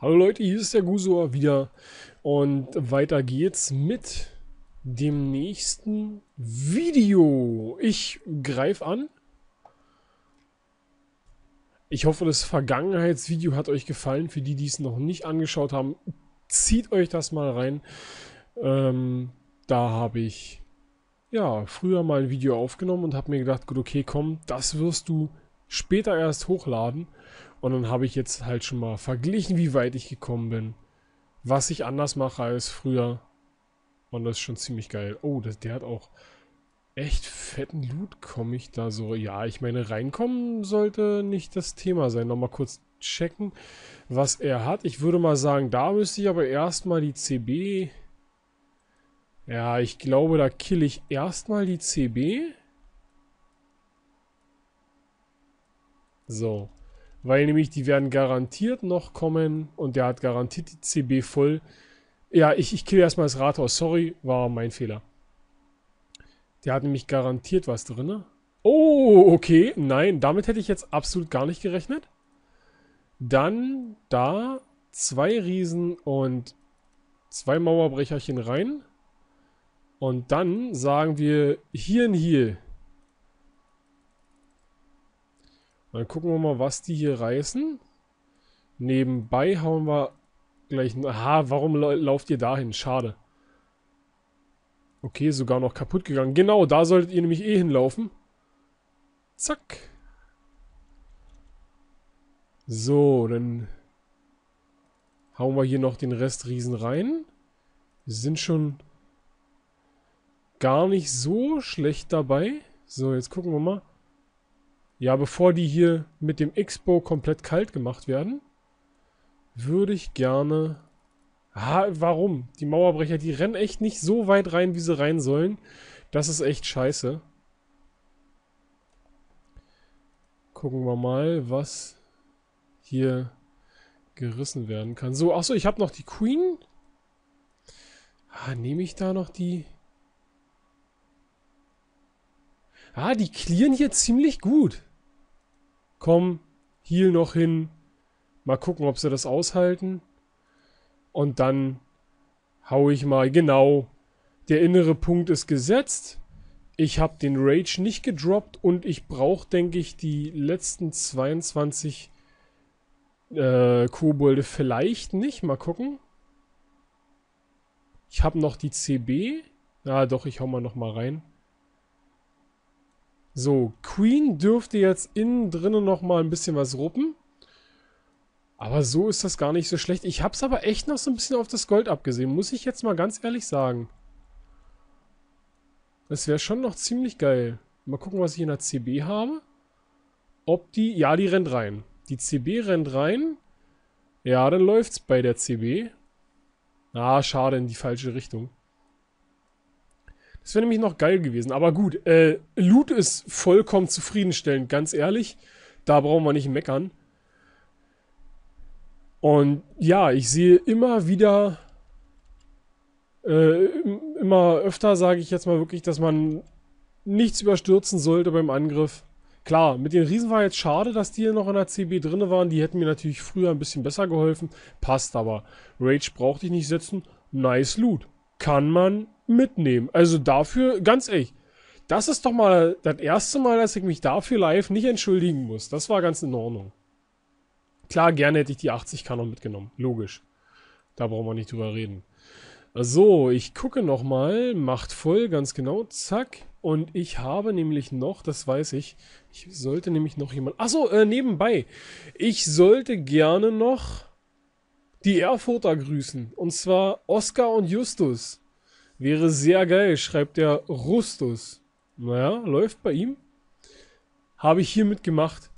Hallo Leute, hier ist der Gusow wieder und weiter geht's mit dem nächsten Video. Ich greife an. Ich hoffe, das Vergangenheitsvideo hat euch gefallen. Für die, die es noch nicht angeschaut haben, zieht euch das mal rein. Da habe ich ja früher mal ein Video aufgenommen und habe mir gedacht, gut, okay, komm, das wirst du später erst hochladen. Und dann habe ich jetzt halt schon mal verglichen, wie weit ich gekommen bin, was ich anders mache als früher. Und das ist schon ziemlich geil. Oh, der hat auch echt fetten Loot. Komme ich da so? Ja, ich meine, reinkommen sollte nicht das Thema sein. Nochmal kurz checken, was er hat. Ich würde mal sagen, da müsste ich aber erstmal die CB... Ja, ich glaube, da kill ich erstmal die CB. So. Weil nämlich die werden garantiert noch kommen. Und der hat garantiert die CB voll. Ja, ich kill erstmal das Rathaus. Sorry, war mein Fehler. Der hat nämlich garantiert was drin. Oh, okay. Nein, damit hätte ich jetzt absolut gar nicht gerechnet. Dann da 2 Riesen und 2 Mauerbrecherchen rein. Und dann sagen wir hier ein Heal. Dann gucken wir mal, was die hier reißen. Nebenbei hauen wir gleich ein... Aha, warum lauft ihr dahin? Schade. Okay, sogar noch kaputt gegangen. Genau, da solltet ihr nämlich eh hinlaufen. Zack. So, dann hauen wir hier noch den Rest Riesen rein. Wir sind schon gar nicht so schlecht dabei. So, jetzt gucken wir mal. Ja, bevor die hier mit dem X-Bow komplett kalt gemacht werden, würde ich gerne... Ah, warum? Die Mauerbrecher, die rennen echt nicht so weit rein, wie sie rein sollen. Das ist echt scheiße. Gucken wir mal, was hier gerissen werden kann. So, achso, ich habe noch die Queen. Ah, nehme ich da noch die... Ah, die clearen hier ziemlich gut. Komm, Heal noch hin. Mal gucken, ob sie das aushalten. Und dann hau ich mal, genau. Der innere Punkt ist gesetzt. Ich habe den Rage nicht gedroppt. Und ich brauche, denke ich, die letzten 22 Kobolde vielleicht nicht. Mal gucken. Ich habe noch die CB. Ah, doch, ich hau mal nochmal rein. So, Queen dürfte jetzt innen drinnen nochmal ein bisschen was ruppen. Aber so ist das gar nicht so schlecht. Ich habe es aber echt noch so ein bisschen auf das Gold abgesehen. Muss ich jetzt mal ganz ehrlich sagen. Das wäre schon noch ziemlich geil. Mal gucken, was ich in der CB habe. Ob die... Ja, die rennt rein. Die CB rennt rein. Ja, dann läuft's bei der CB. Ah, schade, in die falsche Richtung. Das wäre nämlich noch geil gewesen. Aber gut, Loot ist vollkommen zufriedenstellend, ganz ehrlich. Da brauchen wir nicht meckern. Und ja, ich sehe immer wieder, immer öfter, sage ich jetzt mal wirklich, dass man nichts überstürzen sollte beim Angriff. Klar, mit den Riesen war jetzt schade, dass die hier noch in der CB drin waren. Die hätten mir natürlich früher ein bisschen besser geholfen. Passt aber. Rage brauchte ich nicht setzen. Nice Loot. Kann man mitnehmen. Also dafür, ganz ehrlich, das ist doch mal das erste Mal, dass ich mich dafür live nicht entschuldigen muss. Das war ganz in Ordnung. Klar, gerne hätte ich die 80k noch mitgenommen. Logisch. Da brauchen wir nicht drüber reden. So, ich gucke nochmal. Macht voll, ganz genau. Zack. Und ich habe nämlich noch, das weiß ich, ich sollte nämlich noch jemand... Achso, nebenbei. Ich sollte gerne noch die Erfurter grüßen. Und zwar Oskar und Justus. Wäre sehr geil, schreibt der Rustus. Naja, läuft bei ihm. Habe ich hier mitgemacht.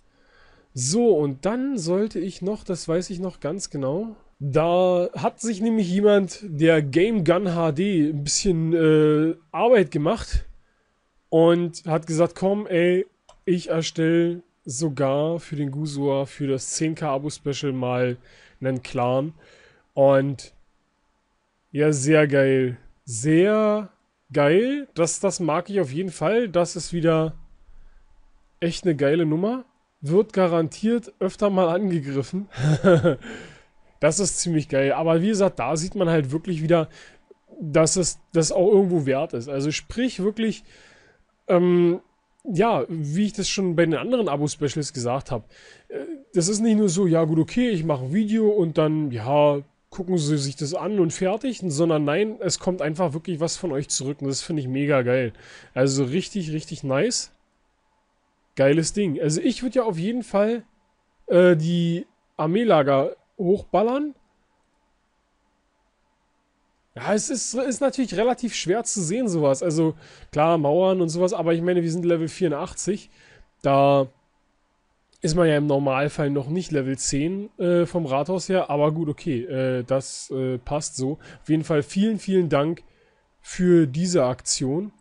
So, und dann sollte ich noch, das weiß ich noch ganz genau. Da hat sich nämlich jemand, der Game Gun HD, ein bisschen Arbeit gemacht. Und hat gesagt, komm ey, ich erstelle sogar für den Gusow, für das 10k-Abo-Special mal einen Clan. Und ja, sehr geil. Sehr geil. Das mag ich auf jeden Fall. Das ist wieder echt eine geile Nummer. Wird garantiert öfter mal angegriffen. Das ist ziemlich geil. Aber wie gesagt, da sieht man halt wirklich wieder, dass es das auch irgendwo wert ist. Also sprich wirklich, ja, wie ich das schon bei den anderen Abo-Specials gesagt habe, das ist nicht nur so, ja gut, okay, ich mache ein Video und dann, ja, gucken Sie sich das an und fertig, sondern nein, es kommt einfach wirklich was von euch zurück und das finde ich mega geil. Also richtig, richtig nice. Geiles Ding. Also ich würde ja auf jeden Fall die Armeelager hochballern. Ja, es ist natürlich relativ schwer zu sehen, sowas. Also, klar, Mauern und sowas, aber ich meine, wir sind Level 84. Da ist man ja im Normalfall noch nicht Level 10 vom Rathaus her, aber gut, okay, das passt so. Auf jeden Fall vielen, vielen Dank für diese Aktion.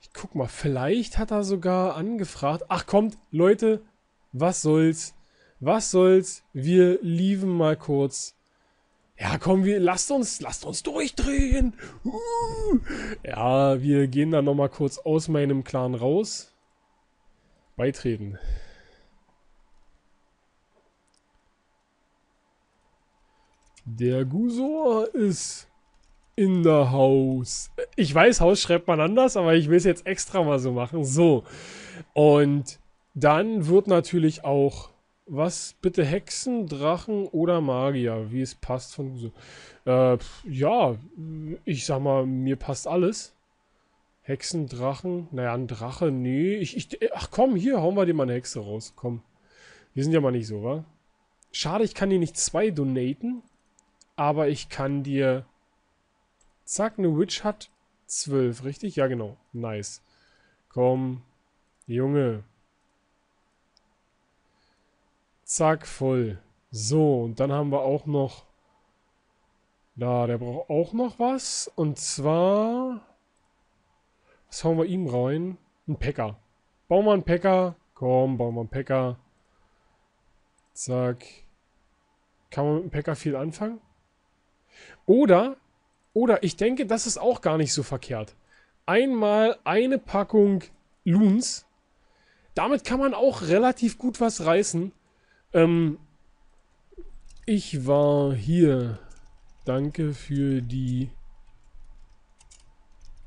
Ich guck mal, vielleicht hat er sogar angefragt. Ach, kommt, Leute, was soll's? Was soll's? Wir lieben mal kurz. Ja, komm, lasst uns durchdrehen. Ja, wir gehen dann nochmal kurz aus meinem Clan raus. Beitreten. Der Gusow ist in der Haus. Ich weiß, Haus schreibt man anders, aber ich will es jetzt extra mal so machen. So. Und dann wird natürlich auch... Was bitte? Hexen, Drachen oder Magier? Wie es passt von Gusow. Ja, ich sag mal, mir passt alles. Hexen, Drachen. Naja, ein Drache, nee. Ach komm, hier hauen wir dir mal eine Hexe raus. Komm. Wir sind ja mal nicht so, wa? Schade, ich kann dir nicht zwei donaten. Aber ich kann dir... Zack, eine Witch hat 12, richtig? Ja, genau. Nice. Komm, Junge. Zack, voll. So, und dann haben wir auch noch... Da, der braucht auch noch was. Und zwar... Was hauen wir ihm rein? Ein Päcker. Bauen wir einen Päcker. Komm, bauen wir einen Päcker. Zack. Kann man mit dem Päcker viel anfangen? Oder ich denke, das ist auch gar nicht so verkehrt. Einmal eine Packung Loons. Damit kann man auch relativ gut was reißen. Ich war hier. Danke für die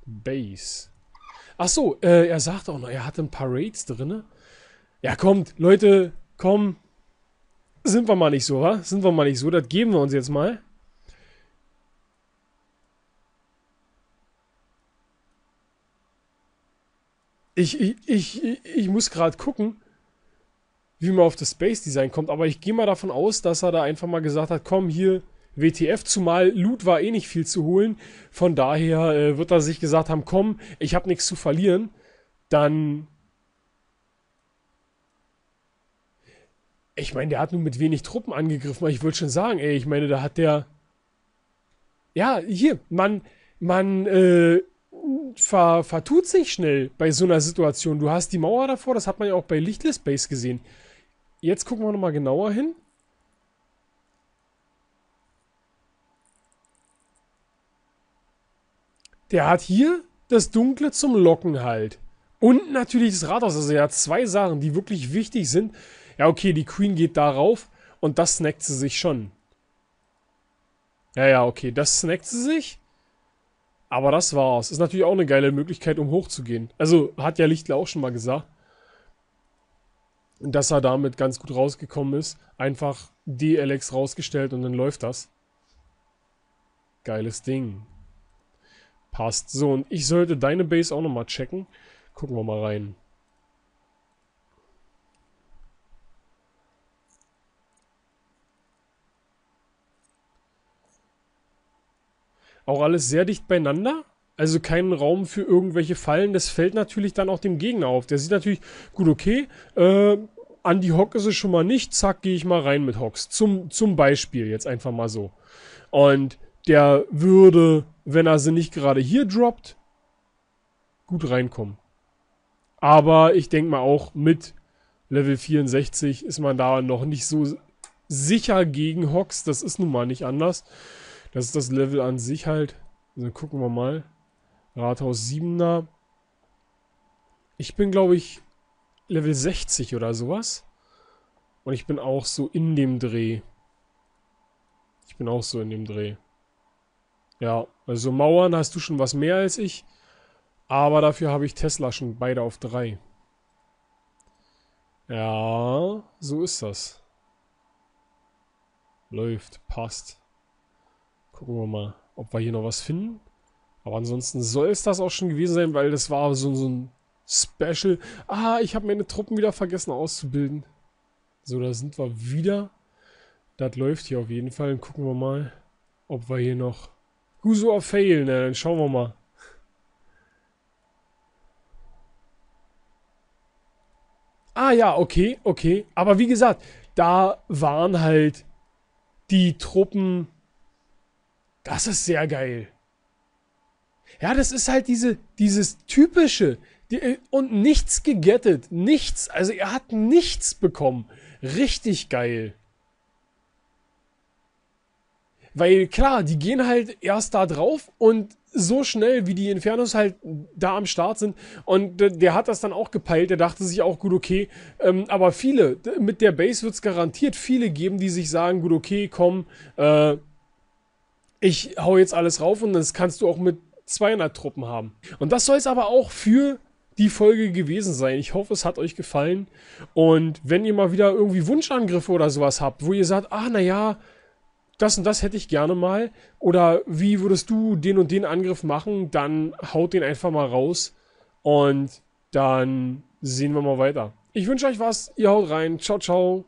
Base. Achso, er sagt auch noch, er hatte ein paar Raids drin. Ja, kommt, Leute, komm. Sind wir mal nicht so, wa? Sind wir mal nicht so, das geben wir uns jetzt mal. Ich muss gerade gucken, wie man auf das Space Design kommt, aber ich gehe mal davon aus, dass er da einfach mal gesagt hat, komm hier, WTF, zumal Loot war eh nicht viel zu holen, von daher wird er sich gesagt haben, komm, ich habe nichts zu verlieren, dann, ich meine, der hat nur mit wenig Truppen angegriffen, aber ich wollte schon sagen, ey, ich meine, da hat der, ja, hier, man vertut sich schnell bei so einer Situation. Du hast die Mauer davor, das hat man ja auch bei Lichtless Base gesehen. Jetzt gucken wir nochmal genauer hin. Der hat hier das Dunkle zum Locken halt. Und natürlich das Rathaus. Also er hat zwei Sachen, die wirklich wichtig sind. Ja, okay, die Queen geht darauf und das snackt sie sich schon. Ja, okay, das snackt sie sich. Aber das war's. Ist natürlich auch eine geile Möglichkeit, um hochzugehen. Also, hat ja Lichtler auch schon mal gesagt, dass er damit ganz gut rausgekommen ist. Einfach DLX rausgestellt und dann läuft das. Geiles Ding. Passt. So, und ich sollte deine Base auch nochmal checken. Gucken wir mal rein. Auch alles sehr dicht beieinander. Also keinen Raum für irgendwelche Fallen. Das fällt natürlich dann auch dem Gegner auf. Der sieht natürlich, gut, okay, an die Hock ist es schon mal nicht. Zack, gehe ich mal rein mit Hocks. Zum Beispiel jetzt einfach mal so. Und der würde, wenn er sie nicht gerade hier droppt, gut reinkommen. Aber ich denke mal auch mit Level 64 ist man da noch nicht so sicher gegen Hocks. Das ist nun mal nicht anders. Das ist das Level an sich halt. Also gucken wir mal. Rathaus 7er. Ich bin, glaube ich, Level 60 oder sowas. Und ich bin auch so in dem Dreh. Ich bin auch so in dem Dreh. Ja, also Mauern hast du schon was mehr als ich. Aber dafür habe ich Tesla schon beide auf 3. Ja, so ist das. Läuft, passt. Gucken wir mal, ob wir hier noch was finden. Aber ansonsten soll es das auch schon gewesen sein, weil das war so ein Special. Ah, ich habe meine Truppen wieder vergessen auszubilden. So, da sind wir wieder. Das läuft hier auf jeden Fall. Dann gucken wir mal, ob wir hier noch... Gusow fail, ne? Dann schauen wir mal. Ah ja, okay, okay. Aber wie gesagt, da waren halt die Truppen... Das ist sehr geil. Ja, das ist halt dieses typische... Und nichts gegettet. Nichts. Also er hat nichts bekommen. Richtig geil. Weil klar, die gehen halt erst da drauf und so schnell, wie die Infernos halt da am Start sind. Und der hat das dann auch gepeilt. Der dachte sich auch, gut, okay. Aber viele, mit der Base wird es garantiert viele geben, die sich sagen, gut, okay, komm, ich hau jetzt alles rauf und das kannst du auch mit 200 Truppen haben. Und das soll es aber auch für die Folge gewesen sein. Ich hoffe, es hat euch gefallen. Und wenn ihr mal wieder irgendwie Wunschangriffe oder sowas habt, wo ihr sagt, ah, naja, das und das hätte ich gerne mal. Oder wie würdest du den und den Angriff machen? Dann haut den einfach mal raus. Und dann sehen wir mal weiter. Ich wünsche euch was. Ihr haut rein. Ciao, ciao.